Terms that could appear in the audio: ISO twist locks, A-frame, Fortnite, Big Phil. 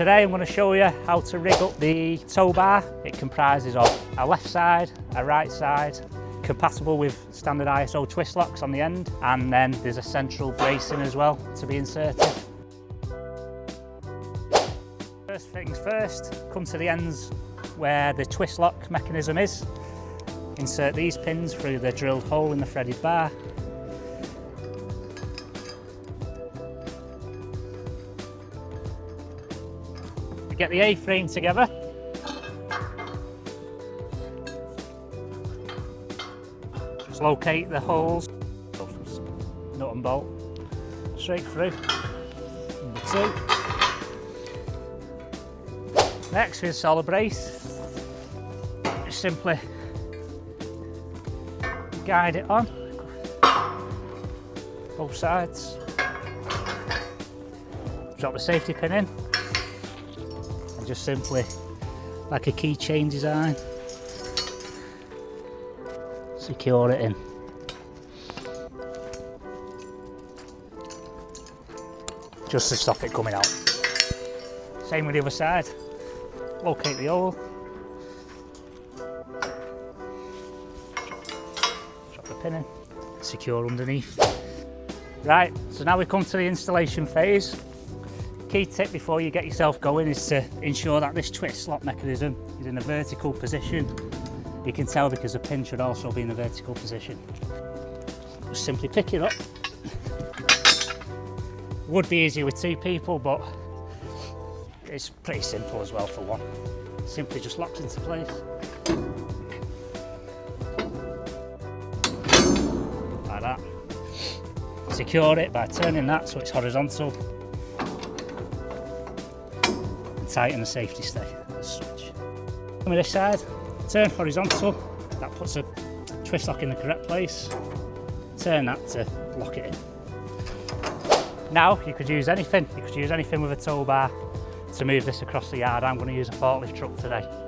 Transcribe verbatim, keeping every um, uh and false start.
Today I'm going to show you how to rig up the tow bar. It comprises of a left side, a right side, compatible with standard I S O twist locks on the end, and then there's a central bracing as well to be inserted. First things first, come to the ends where the twist lock mechanism is. Insert these pins through the drilled hole in the threaded bar. Get the A-frame together. Just locate the holes. Nut and bolt. Straight through. Number two. Next we install a brace. Just simply guide it on. Both sides. Drop the safety pin in. Just simply like a keychain design, secure it in. Just to stop it coming out. Same with the other side. Locate the hole. Drop the pin in. Secure underneath. Right, so now we come to the installation phase. Key tip before you get yourself going is to ensure that this twist slot mechanism is in a vertical position. You can tell because the pin should also be in a vertical position. Just simply pick it up. Would be easier with two people, but it's pretty simple as well for one. Simply just locks into place. Like that. Secure it by turning that so it's horizontal. Tighten the safety stay as such. On this side, turn horizontal, that puts a twist lock in the correct place. Turn that to lock it in. Now you could use anything, you could use anything with a tow bar to move this across the yard. I'm going to use a forklift truck today.